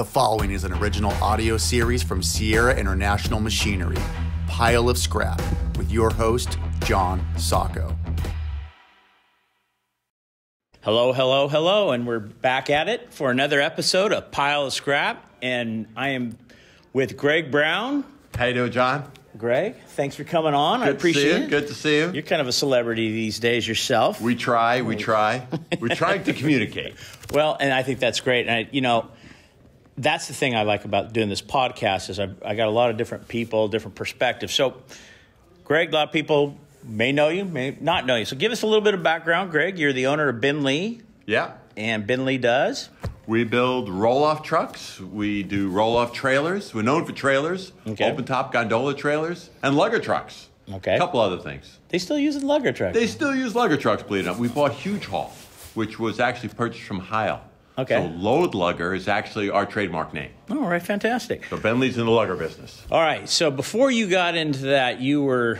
The following is an original audio series from Sierra International Machinery, Pile of Scrap, with your host, John Sacco. Hello, hello, hello, and we're back at it for another episode of Pile of Scrap, and I am with Greg Brown. How you doing, John? Greg, thanks for coming on. I appreciate it. Good to see you. You're kind of a celebrity these days yourself. We try. We're trying to communicate. Well, and I think that's great, and that's the thing I like about doing this podcast is I got a lot of different people, different perspectives. So, Greg, a lot of people may know you, may not know you. So give us a little bit of background, Greg. You're the owner of BENLEE. Yeah. And BENLEE does? We build roll-off trucks. We do roll-off trailers. We're known for trailers, okay. Open-top gondola trailers, and lugger trucks. Okay. A couple other things. They still use lugger trucks? They still use lugger trucks, believe it or not. We bought Huge Haul, which was actually purchased from Heil. Okay. So Load Lugger is actually our trademark name. All right, fantastic. So BENLEE's in the lugger business. All right, so before you got into that, you were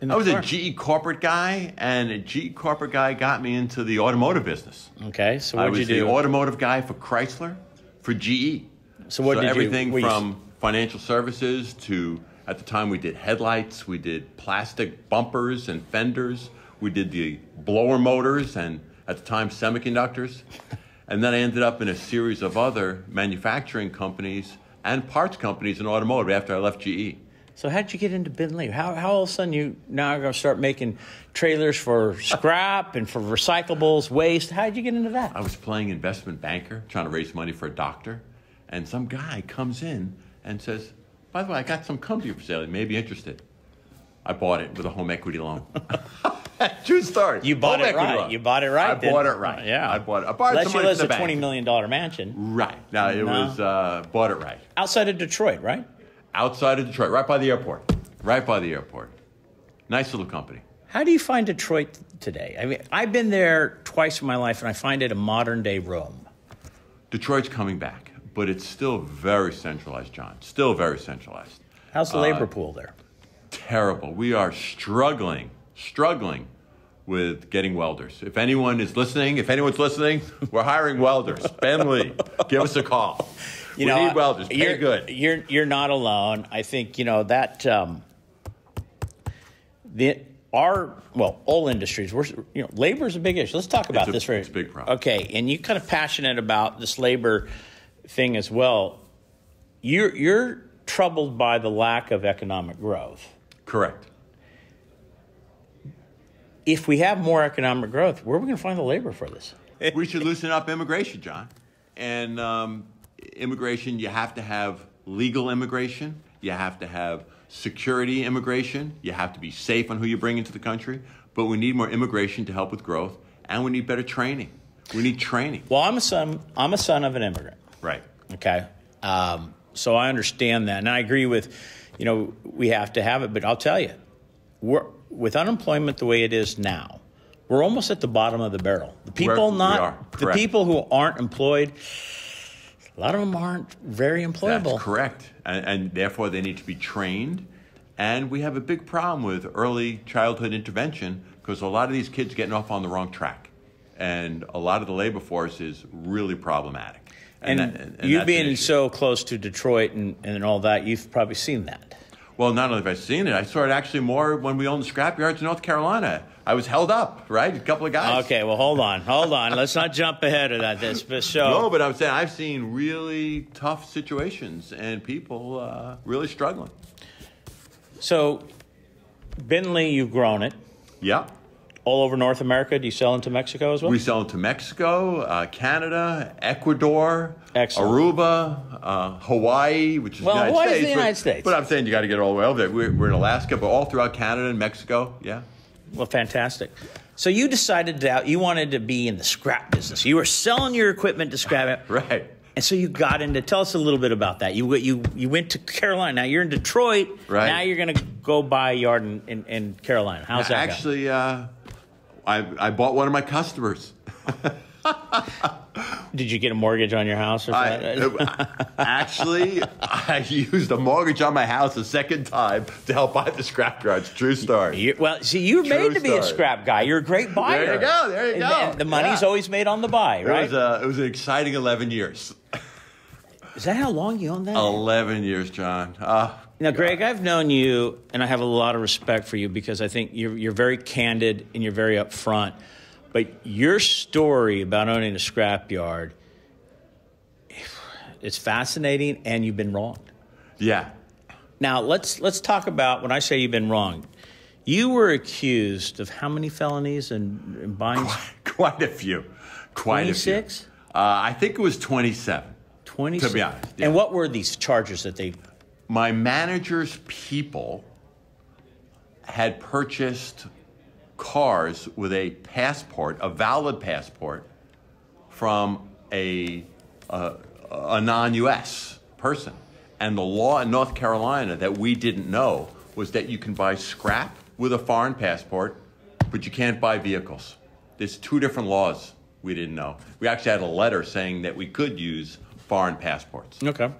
in the I was a GE corporate guy, and a GE corporate guy got me into the automotive business. Okay, so what did you do? I was the automotive guy for Chrysler, for GE. So what did you do? Everything from financial services to, at the time, we did headlights, we did plastic bumpers and fenders, we did the blower motors and, at the time, semiconductors. And then I ended up in a series of other manufacturing companies and parts companies in automotive after I left GE. So how did you get into BENLEE? How all of a sudden you now are going to start making trailers for scrap and for recyclables, waste? How did you get into that? I was playing investment banker, trying to raise money for a doctor. And some guy comes in and says, by the way, I got some company for sale. You may be interested. I bought it with a home equity loan. True story. You bought it right. You bought it right. I bought it right. Yeah. I bought it. Unless you lose a $20 million mansion. Right. No, it was bought it right. Outside of Detroit, right? Outside of Detroit, right by the airport. Right by the airport. Nice little company. How do you find Detroit today? I mean, I've been there twice in my life, and I find it a modern-day Rome. Detroit's coming back, but it's still very centralized, John. Still very centralized. How's the labor pool there? Terrible. We are struggling with getting welders. If anyone is listening, we're hiring welders. BENLEE, give us a call. We need welders. Pay good. You're not alone. I think that all industries. Labor is a big issue. Let's talk about this. It's a big problem. Okay, and you're kind of passionate about this labor thing as well. You're troubled by the lack of economic growth. Correct. If we have more economic growth, where are we going to find the labor for this? We should loosen up immigration, John. And immigration, you have to have legal immigration. You have to have security immigration. You have to be safe on who you bring into the country. But we need more immigration to help with growth. And we need better training. We need training. Well, I'm a son of an immigrant. Right. Okay. So I understand that. And I agree with, we have to have it. But I'll tell you, with unemployment the way it is now, we're almost at the bottom of the barrel. The people who aren't employed, a lot of them aren't very employable. That's correct. And therefore they need to be trained. And we have a big problem with early childhood intervention because a lot of these kids are getting off on the wrong track. And a lot of the labor force is really problematic. And you being so close to Detroit and all that, you've probably seen that. Well, not only have I seen it, I saw it actually more when we owned the scrapyards in North Carolina. I was held up, right? A couple of guys. Okay, well, hold on. Let's not jump ahead of that. No, but I'm saying I've seen really tough situations and people really struggling. So, BENLEE, you've grown it. Yeah. All over North America. Do you sell into Mexico as well? We sell into Mexico, Canada, Ecuador, excellent. Aruba, Hawaii, which is the United States. But I'm saying you got to get all the way over there. We're in Alaska, but all throughout Canada and Mexico. Yeah. Well, fantastic. So you decided you wanted to be in the scrap business. You were selling your equipment to scrap. Right. And so you got into. Tell us a little bit about that. You went to Carolina. Now you're in Detroit. Right. Now you're going to go buy a yard in Carolina. How's that? Actually. I bought one of my customers. Did you get a mortgage on your house or something? Actually, I used a mortgage on my house a second time to help buy the scrap yards. True story. You're made to be a scrap guy. You're a great buyer. There you go. And the money's always made on the buy, right? It was an exciting 11 years. Is that how long you own that? 11 years, John. Now, Greg, I've known you, and I have a lot of respect for you because I think you're very candid and you're very upfront. But your story about owning a scrapyard, it's fascinating, and you've been wronged. Yeah. Now, let's talk about when I say you've been wronged. You were accused of how many felonies and buying? Quite a few. Quite 26? A few. I think it was 27. 27? To be honest. Yeah. And what were these charges that they... My manager's people had purchased cars with a passport, a valid passport, from a non-U.S. person. And the law in North Carolina that we didn't know was that you can buy scrap with a foreign passport, but you can't buy vehicles. There's two different laws we didn't know. We actually had a letter saying that we could use foreign passports. Okay.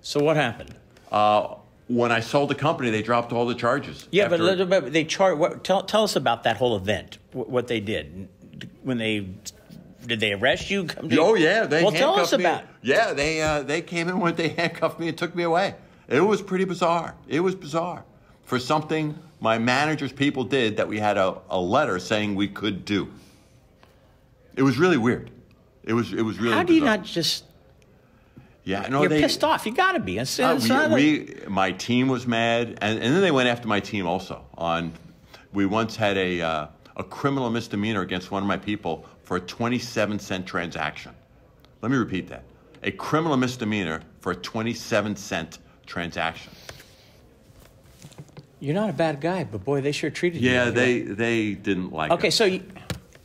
So what happened? When I sold the company, they dropped all the charges. Yeah, but a little bit, they tell us about that whole event, what they did. When they... Did they arrest you? Oh, yeah. They handcuffed me. Well, tell us about it. Yeah, they came in when they handcuffed me and took me away. It was pretty bizarre. It was bizarre. For something my manager's people did that we had a letter saying we could do. It was really weird. It was really bizarre. How do you not just... Yeah, no, you're pissed off. You got to be. My team was mad. And then they went after my team also. We once had a criminal misdemeanor against one of my people for a 27-cent transaction. Let me repeat that. A criminal misdemeanor for a 27-cent transaction. You're not a bad guy, but boy, they sure treated you. Yeah, they didn't like it. Okay, so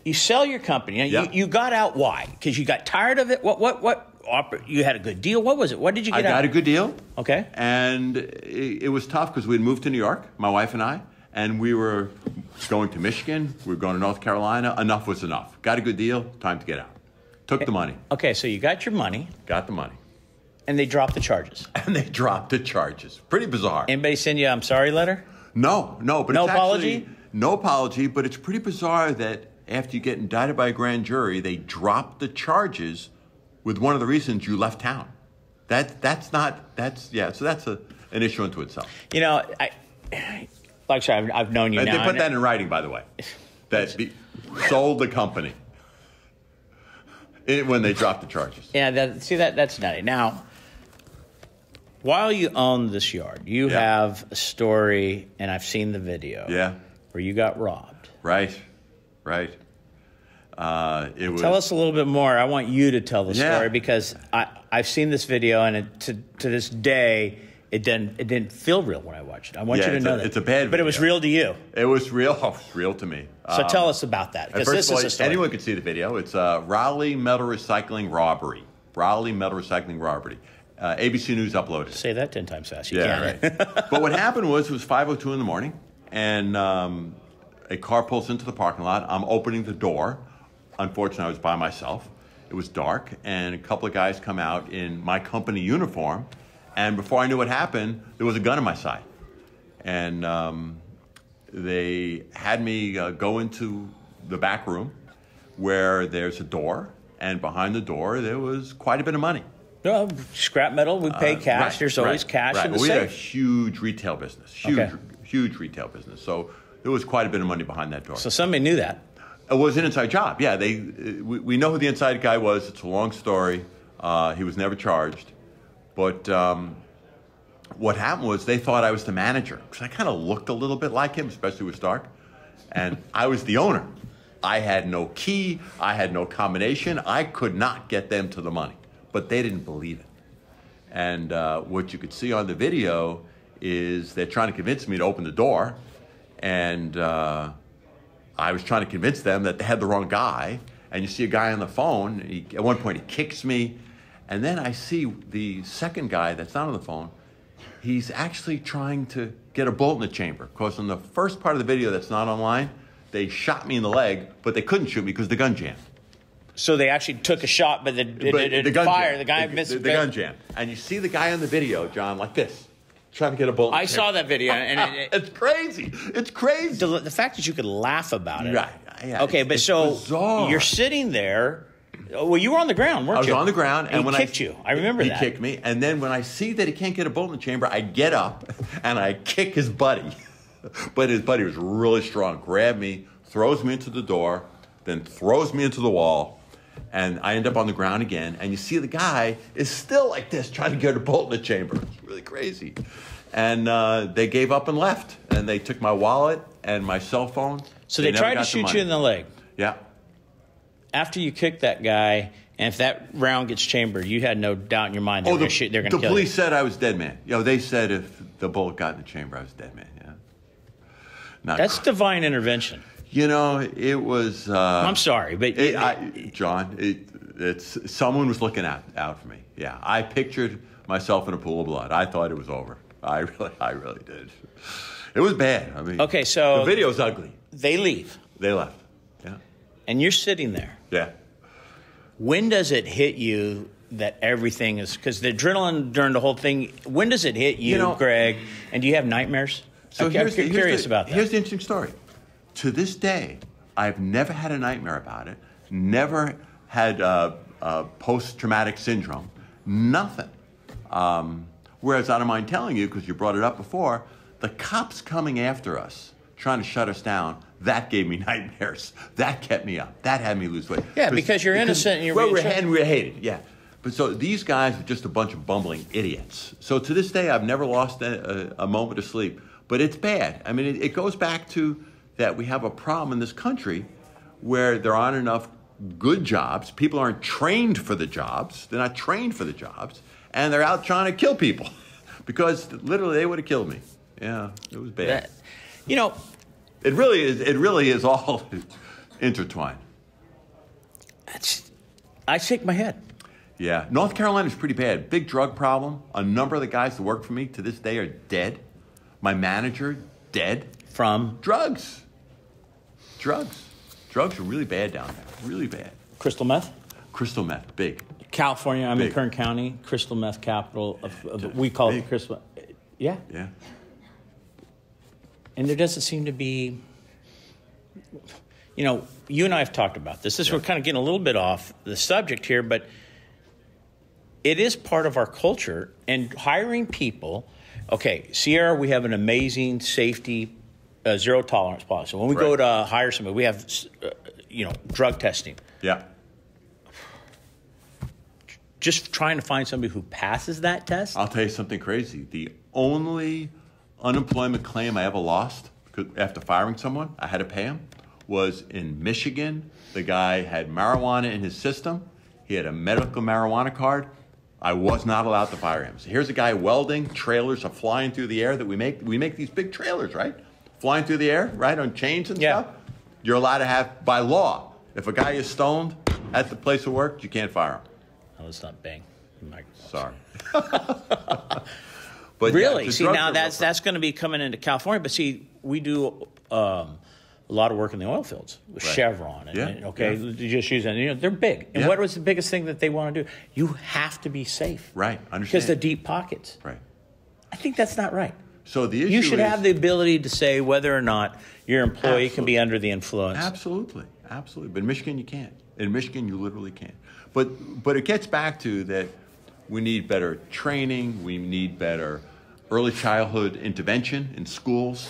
you sell your company. Yeah. You got out. Why? Because you got tired of it? What? You had a good deal? What was it? What did you get out? I got a good deal. Okay. And it was tough because we had moved to New York, my wife and I, and we were going to Michigan. We were going to North Carolina. Enough was enough. Got a good deal. Time to get out. Took the money. Okay, so you got your money. Got the money. And they dropped the charges. And they dropped the charges. Pretty bizarre. Anybody send you an I'm sorry letter? No. But no apology? Actually, no apology, but it's pretty bizarre that after you get indicted by a grand jury, they drop the charges with one of the reasons you left town. So that's an issue unto itself. You know, like I said, I've known you now. They put that in writing, by the way. That sold the company when they dropped the charges. Yeah, that's nutty. Now, while you own this yard, you have a story, and I've seen the video. Yeah, where you got robbed. Right. Tell us a little bit more. I want you to tell the story because I've seen this video, and to this day. It didn't feel real when I watched it. I want you to know that. It's a bad video. But it was real to you. It was real. Oh, it was real to me. So tell us about that, because this is a story. Anyone could see the video. It's Raleigh Metal Recycling Robbery. Raleigh Metal Recycling Robbery. ABC News uploaded. Say that 10 times fast. Right. But what happened was it was 5:02 in the morning, and a car pulls into the parking lot. I'm opening the door. Unfortunately, I was by myself. It was dark, and a couple of guys come out in my company uniform. And before I knew what happened, there was a gun in my side. And they had me go into the back room where there's a door. And behind the door, there was quite a bit of money. Well, scrap metal, we pay cash. There's always cash in the safe. We had a huge retail business. Huge retail business. So there was quite a bit of money behind that door. So somebody knew that. It was an inside job. Yeah, we know who the inside guy was. It's a long story. He was never charged. But what happened was they thought I was the manager because I kind of looked a little bit like him, especially with Stark. And I was the owner. I had no key. I had no combination. I could not get them to the money. But they didn't believe it. And what you could see on the video is they're trying to convince me to open the door. And I was trying to convince them that they had the wrong guy. And you see a guy on the phone. At one point, he kicks me. And then I see the second guy that's not on the phone. He's actually trying to get a bullet in the chamber. Because in the first part of the video that's not online, they shot me in the leg, but they couldn't shoot me because the gun jammed. So they actually took a shot, but the gun fired. The guy missed the gun jam. And you see the guy on the video, John, like this, trying to get a bullet. I saw that video, and it's crazy. It's crazy. The fact that you could laugh about it. Right. Yeah, okay, but so bizarre. You're sitting there. Well, you were on the ground, weren't you? I was on the ground. And when kicked you. I remember that. He kicked me. And then when I see that he can't get a bolt in the chamber, I get up and I kick his buddy. But his buddy was really strong. Grabbed me, throws me into the door, then throws me into the wall. And I end up on the ground again. And you see the guy is still like this, trying to get a bolt in the chamber. It's really crazy. And they gave up and left. And they took my wallet and my cell phone. So they tried to shoot you in the leg. Yeah. After you kicked that guy, and if that round gets chambered, you had no doubt in your mind they're going to kill you. The police said I was dead man. You know, they said if the bullet got in the chamber, I was dead man. Yeah, that's divine intervention. You know, it was. I'm sorry, but John, it's someone was looking out for me. Yeah, I pictured myself in a pool of blood. I thought it was over. I really did. It was bad. I mean, okay, so the video's ugly. They leave. They left. Yeah, and you're sitting there. Yeah. When does it hit you that everything is, because the adrenaline during the whole thing, when does it hit you, Greg? And do you have nightmares? So I'm curious about that. Here's the interesting story. To this day, I've never had a nightmare about it, never had post-traumatic syndrome, nothing. Whereas I don't mind telling you, because you brought it up before, the cops coming after us, trying to shut us down, that gave me nightmares. That kept me up. That had me lose weight. Yeah, because you're innocent and you're and we're hated, yeah. But so these guys were just a bunch of bumbling idiots. So to this day, I've never lost a moment of sleep. But it's bad. I mean, it goes back to that we have a problem in this country where there aren't enough good jobs. People aren't trained for the jobs. They're not trained for the jobs. And they're out trying to kill people because literally they would have killed me. Yeah, it was bad. That, you know, It really is all intertwined. I shake my head. Yeah. North Carolina's pretty bad. Big drug problem. A number of the guys that work for me to this day are dead. My manager, dead. From? Drugs. Drugs. Drugs are really bad down there. Really bad. Crystal meth? Crystal meth. Big. California. I'm in Kern County. Crystal meth capital. We call it crystal. Yeah. Yeah. And there doesn't seem to be, you know, you and I have talked about this. We're kind of getting a little bit off the subject here, but it is part of our culture. And hiring people, okay, Sierra, we have an amazing safety zero tolerance policy. When we go to hire somebody, we have, drug testing. Yeah. Just trying to find somebody who passes that test. I'll tell you something crazy. The only unemployment claim I ever lost after firing someone, I had to pay him, was in Michigan. The guy had marijuana in his system. He had a medical marijuana card. I was not allowed to fire him. So here's a guy welding. Trailers are flying through the air that we make. We make these big trailers, right? Flying through the air, right, on chains and stuff. You're allowed to have, by law, if a guy is stoned at the place of work, you can't fire him. Oh, let's not bang. Sorry. But really? Yeah, see, now that's going to be coming into California. But see, we do a lot of work in the oil fields with Chevron. And, just using, they're big. And what was the biggest thing that they want to do? You have to be safe. Right. Understand. Because they're deep pockets. Right. I think that's not right. So the issue you should have the ability to say whether or not your employee can be under the influence. Absolutely. Absolutely. But in Michigan, you can't. In Michigan, you literally can't. But it gets back to that we need better training. We need better early childhood intervention in schools.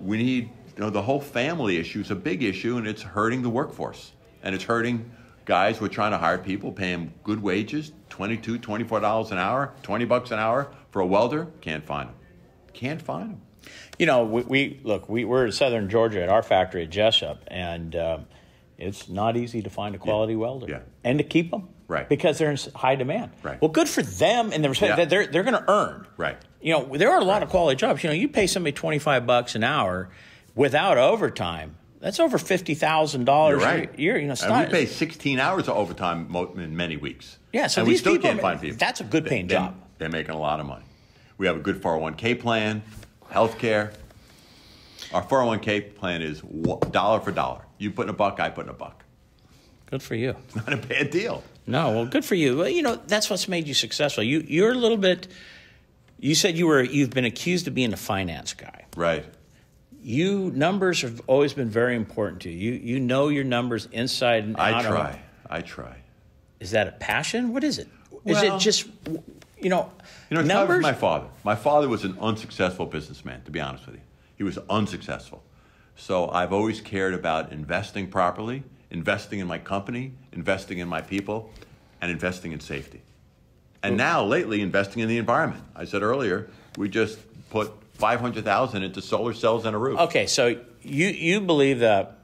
We need, the whole family issue is a big issue, and it's hurting the workforce. And it's hurting guys who are trying to hire people, pay them good wages, $22, $24 an hour, $20 an hour for a welder. Can't find them. Can't find them. You know, we're in southern Georgia at our factory at Jessup, and it's not easy to find a quality welder and to keep them. Right. Because they're in high demand. Right. Well, good for them, and they're going to earn. Right. There are a lot of quality jobs. You pay somebody $25 an hour without overtime. That's over $50,000 a year. We pay 16 hours of overtime in many weeks. Yeah. So and we still can't find people. That's a good paying job. They're making a lot of money. We have a good 401k plan, health care. Our 401k plan is dollar for dollar. You put in a buck, I put in a buck. Good for you. It's not a bad deal. No, well, good for you. Well, that's what's made you successful. You're a little bit. You said you've been accused of being a finance guy. Right. Numbers have always been very important to you. You know your numbers inside and out. I try. I try. Is that a passion? What is it? Well, is it just, you know numbers? My father. My father was an unsuccessful businessman, to be honest with you. He was unsuccessful. So I've always cared about investing properly, investing in my company, investing in my people, and investing in safety. And now, lately, investing in the environment. I said earlier, we just put $500,000 into solar cells and a roof. Okay, so you believe that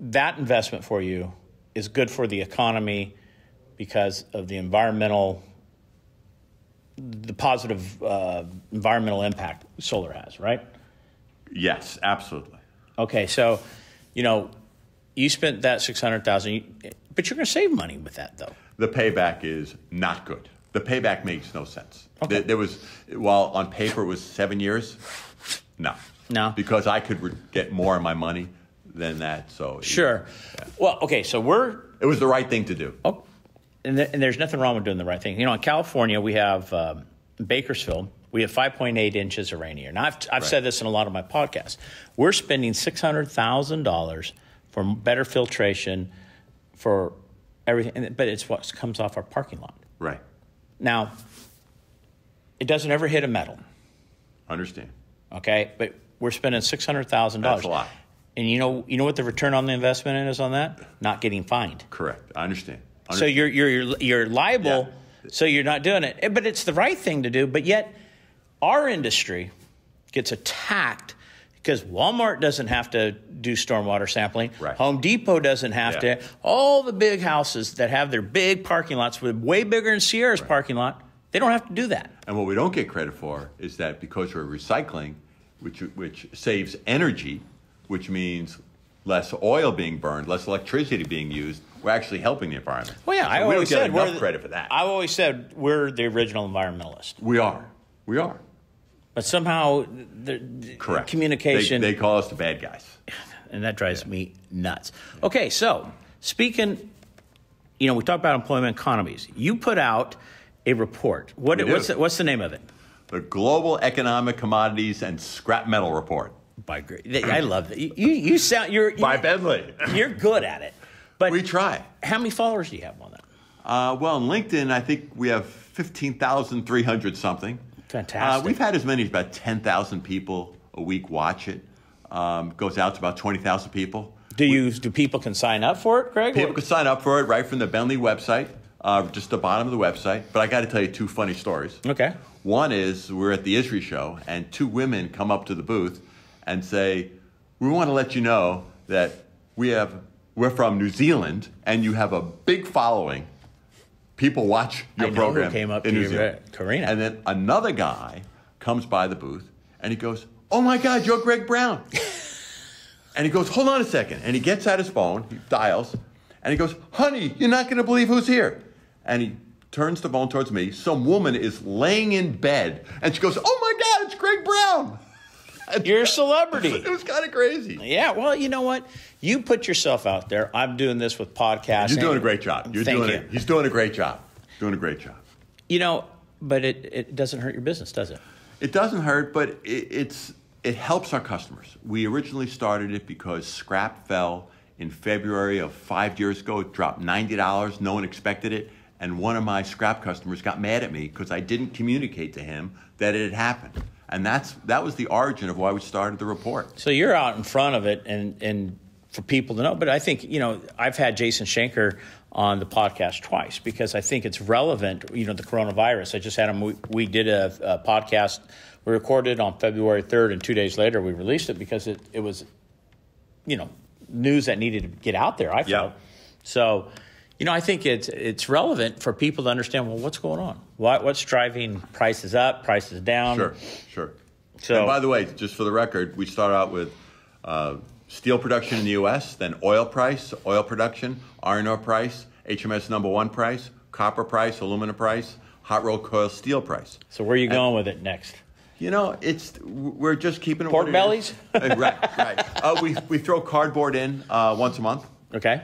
that investment for you is good for the economy because of the environmental, the positive environmental impact solar has, right? Yes, absolutely. Okay, so, you spent that $600,000, but you're going to save money with that, though. The payback is not good. The payback makes no sense. Okay. There was, while on paper it was 7 years, no. Because I could get more of my money than that. So sure. Yeah. Well, okay, so it was the right thing to do. Oh, and there's nothing wrong with doing the right thing. In California, we have Bakersfield. We have 5.8 inches of rain a year. Now, I've said this in a lot of my podcasts. We're spending $600,000 for better filtration, for everything, but it's what comes off our parking lot. Right. Now, it doesn't ever hit a metal. Understand. Okay, but we're spending $600,000. That's a lot. And you know what the return on the investment is on that? Not getting fined. Correct. I understand. So you're liable, yeah. So you're not doing it. But it's the right thing to do, but yet our industry gets attacked because Walmart doesn't have to do stormwater sampling. Right. Home Depot doesn't have to. All the big houses that have their big parking lots, with way bigger than Sierra's parking lot, they don't have to do that. And what we don't get credit for is that because we're recycling, which saves energy, which means less oil being burned, less electricity being used, we're actually helping the environment. Well, yeah, so we don't get enough credit for that. I've always said we're the original environmentalist. We are. But somehow the communication... They call us the bad guys. And that drives me nuts. Yeah. Okay, so speaking... we talk about employment economies. You put out a report. What's the name of it? The Global Economic Commodities and Scrap Metal Report. By Greg. I love that. You sound... By BENLEE. You're good at it. But we try. How many followers do you have on that? Well, on LinkedIn, I think we have 15,300-something. Fantastic. We've had as many as about 10,000 people a week watch it. Goes out to about 20,000 people. Do people can sign up for it, Greg? People can sign up for it right from the BENLEE website, just the bottom of the website. But I got to tell you two funny stories. Okay. One is we're at the ISRI show, and two women come up to the booth and say, "We want to let you know that we're from New Zealand, and you have a big following. People watch your program." Who came up in New Zealand? Karina. And then another guy comes by the booth, and he goes, "Oh, my God, you're Greg Brown." And he goes, "Hold on a second." And he gets out his phone, he dials, and he goes, "Honey, you're not going to believe who's here." And he turns the phone towards me. Some woman is laying in bed, and she goes, "Oh, my God, it's Greg Brown." You're a celebrity. It was kind of crazy. Yeah, well, you know what? You put yourself out there. I'm doing this with podcasts. You're doing a great job. Thank you. He's doing a great job. Doing a great job. But it doesn't hurt your business, does it? It doesn't hurt, but it helps our customers. We originally started it because scrap fell in February of 5 years ago. It dropped $90. No one expected it. And one of my scrap customers got mad at me because I didn't communicate to him that it had happened. And that was the origin of why we started the report. So you're out in front of it and for people to know. But I think, I've had Jason Schenker on the podcast twice because I think it's relevant, the coronavirus. I just had him. We did a podcast. We recorded on February 3rd, and 2 days later we released it because it was, news that needed to get out there, I felt. Yeah. So, I think it's relevant for people to understand, well, what's going on? What's driving prices up, prices down? Sure. So, and by the way, just for the record, we start out with steel production in the U.S., then oil price, oil production, iron ore price, HMS #1 price, copper price, aluminum price, hot rolled coil steel price. So where are you going with it next? We're just keeping it. Pork bellies? Right. We throw cardboard in once a month. Okay.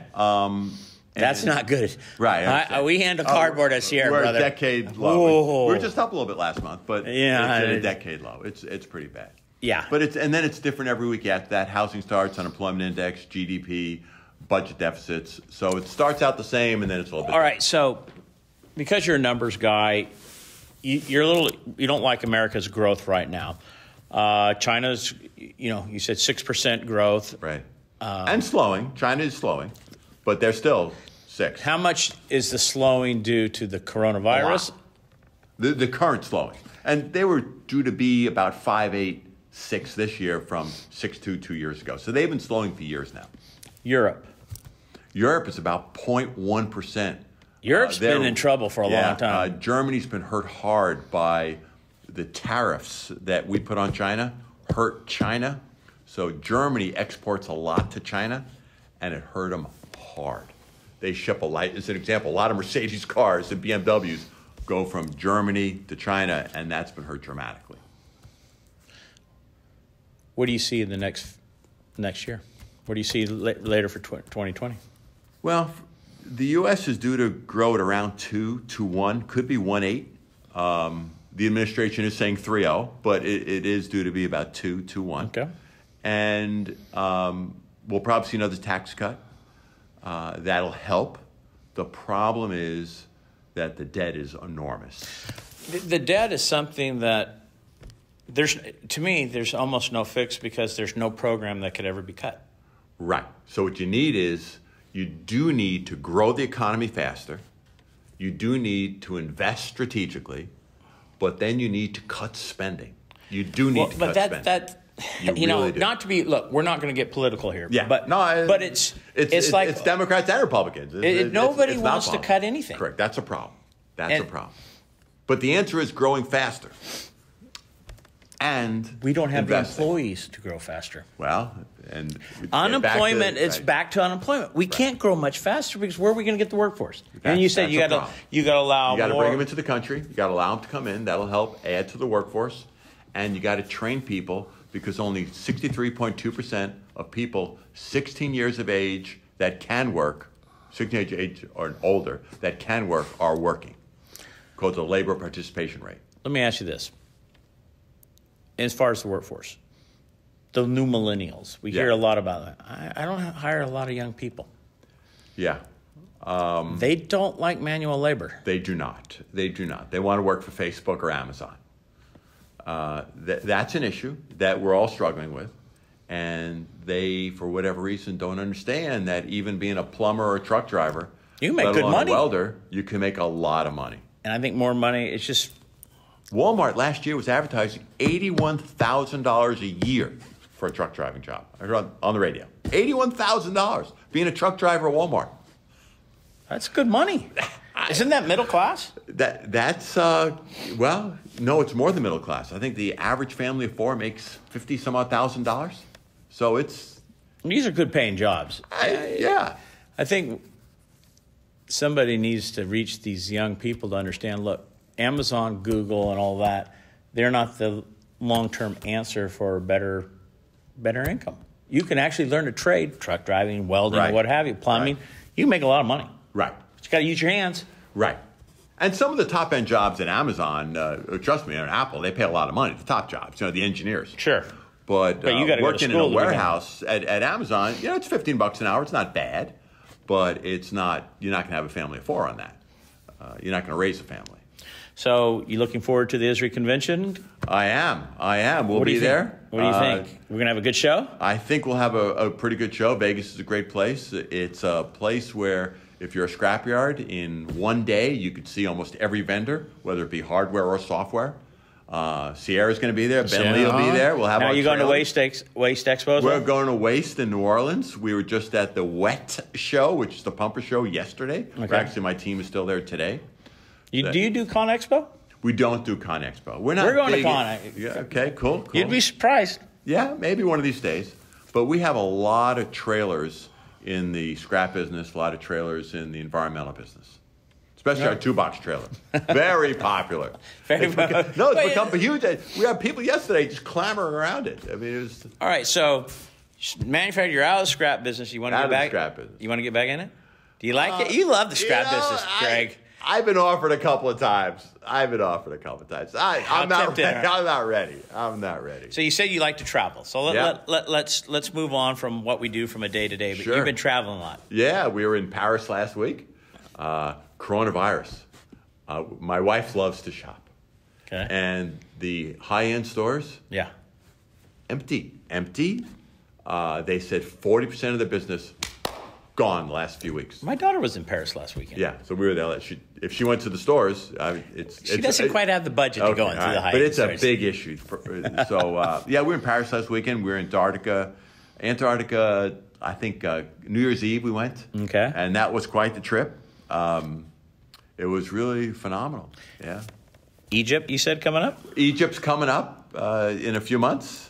That's not good. Right. We handle cardboard at Sierra, we're brother. We're a decade low. We were just up a little bit last month, but it's at a decade low. It's pretty bad. Yeah. But it's different every week after that. Housing starts, unemployment index, GDP, budget deficits. So it starts out the same, and then it's a little bit. All right. So because you're a numbers guy, you're a little, you don't like America's growth right now. China's, you know, you said 6% growth. Right. And slowing. China is slowing, but they're still 6. How much is the slowing due to the coronavirus? The current slowing. And they were due to be about 5.86 this year from 6.2 2 years ago. So they've been slowing for years now. Europe. Europe is about 0.1%. Europe's been in trouble for a long time. Germany's been hurt hard by the tariffs that we put on China, hurt China. So Germany exports a lot to China, and it hurt them hard. They ship a lot. As an example, a lot of Mercedes cars and BMWs go from Germany to China, and that's been hurt dramatically. What do you see in the next year? What do you see later for 2020? Well, the U.S. is due to grow at around 2 to 1, could be 1.8. The administration is saying 3.0, but it is due to be about 2 to 1. Okay. And we'll probably see another tax cut. That'll help. The problem is that the debt is enormous. The debt is something that there's almost no fix because there's no program that could ever be cut. Right. So what you need is you do need to grow the economy faster. You do need to invest strategically, but then you need to cut spending. You do need to cut spending. You really do. Not to be, look, we're not going to get political here. Yeah. But, no, but it's like. It's Democrats and Republicans. Nobody wants to cut anything. Correct. That's a problem. That's a problem. But the answer is growing faster. And we don't have the employees to grow faster. Well, and unemployment, back to unemployment. We can't grow much faster because where are we going to get the workforce? And you said you got to allow more. You got to bring them into the country. You got to allow them to come in. That'll help add to the workforce. And you got to train people, because only 63.2% of people 16 years of age that can work, 16 years of age or older, that can work are working. Called the labor participation rate. Let me ask you this. As far as the workforce, the new millennials, we hear a lot about that. I don't hire a lot of young people. Yeah. They don't like manual labor. They do not. They do not. They want to work for Facebook or Amazon. That's an issue that we're all struggling with, and they, for whatever reason, don't understand that even being a plumber or a truck driver, you make good money. A welder, you can make a lot of money. And I think more money. It's just Walmart last year was advertising $81,000 a year for a truck driving job. I heard on the radio, $81,000 being a truck driver at Walmart. That's good money. Isn't that middle class? Well, no, it's more than middle class. I think the average family of 4 makes $50-some-odd thousand. So it's... These are good-paying jobs. I think somebody needs to reach these young people to understand, look, Amazon, Google, and all that, they're not the long-term answer for better income. You can actually learn a trade, truck driving, welding, what have you, plumbing. Right. You can make a lot of money. Right. But you got to use your hands. Right. And some of the top-end jobs at Amazon, trust me, or Apple, they pay a lot of money. The top jobs, you know, the engineers. Sure. But you got to go to school. Working in a warehouse at Amazon, you know, it's $15 an hour. It's not bad, but it's not. You're not going to have a family of 4 on that. You're not going to raise a family. So you looking forward to the ISRI convention? I am. We'll be there. What do you think? We're going to have a good show? I think we'll have a pretty good show. Vegas is a great place. It's a place where, if you're a scrapyard, in one day you could see almost every vendor, whether it be hardware or software. Sierra's going to be there. BENLEE will be there. We'll have. Now you're going to Waste Expo. We're going to Waste in New Orleans. We were just at the WET show, which is the pumper show, yesterday. Okay. Actually, my team is still there today. Do you do Con Expo? We don't do Con Expo. We're going to Con Expo. Yeah, okay, cool. You'd be surprised. Yeah, maybe one of these days. But we have a lot of trailers in the scrap business, a lot of trailers in the environmental business, especially our 2-box trailer. Very popular. It's become a huge. We had people yesterday just clamoring around it. I mean, it was all right. So, manufacturer, you're out of the scrap business. You want to get back in it? Do you like it? You love the scrap business, Greg. I've been offered a couple of times. I'm not ready. So you said you like to travel. So let's move on from what we do from a day to day. But you've been traveling a lot. Yeah, we were in Paris last week. Coronavirus. My wife loves to shop. Okay. And the high-end stores. Yeah. Empty. They said 40% of the business gone the last few weeks. My daughter was in Paris last weekend. Yeah, so we were there. If she went to the stores, she doesn't quite have the budget to go into the high-end. But it's a big issue. So yeah, we were in Paris last weekend. We were in Antarctica. I think New Year's Eve we went. Okay, and that was quite the trip. It was really phenomenal. Yeah, Egypt. You said coming up. Egypt's coming up in a few months.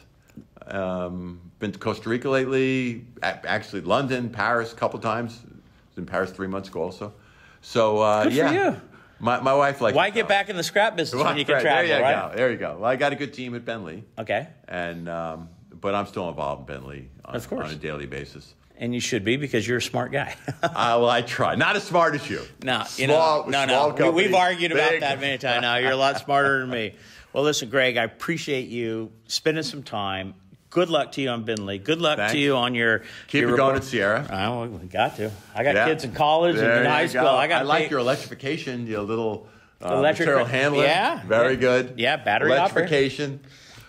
Been to Costa Rica lately, actually London, Paris a couple times. I was in Paris 3 months ago also. So, Good for you. My wife likes Why get back in the scrap business when you can travel, right? There you go. Well, I got a good team at BENLEE. Okay. And, but I'm still involved in BENLEE on a daily basis. And you should be because you're a smart guy. Well, I try. Not as smart as you. No, small company, we've argued about that many times now. You're a lot smarter than me. Well, listen, Greg, I appreciate you spending some time. Good luck to you on BENLEE. Good luck to you on your Keep it going at Sierra. Oh, we got to. I got kids in college and in high school. I like your electrification, your little material handling. Yeah. Very good. Yeah, battery electrification.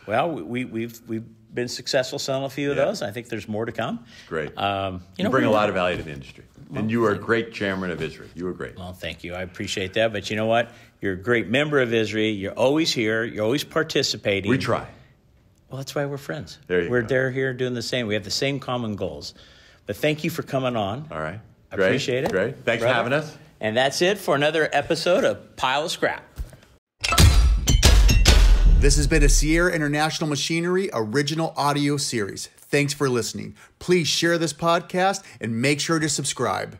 Well, we've been successful selling a few of those. I think there's more to come. Great. You bring a lot of value to the industry. And you are a great chairman of ISRI. You were great. Well, thank you. I appreciate that. But you know what? You're a great member of ISRI. You're always here. You're always participating. We try. Well, that's why we're friends. We're here doing the same. We have the same common goals. But thank you for coming on. All right. I appreciate it. Great. Thanks for having us. And that's it for another episode of Pile of Scrap. This has been a Sierra International Machinery original audio series. Thanks for listening. Please share this podcast and make sure to subscribe.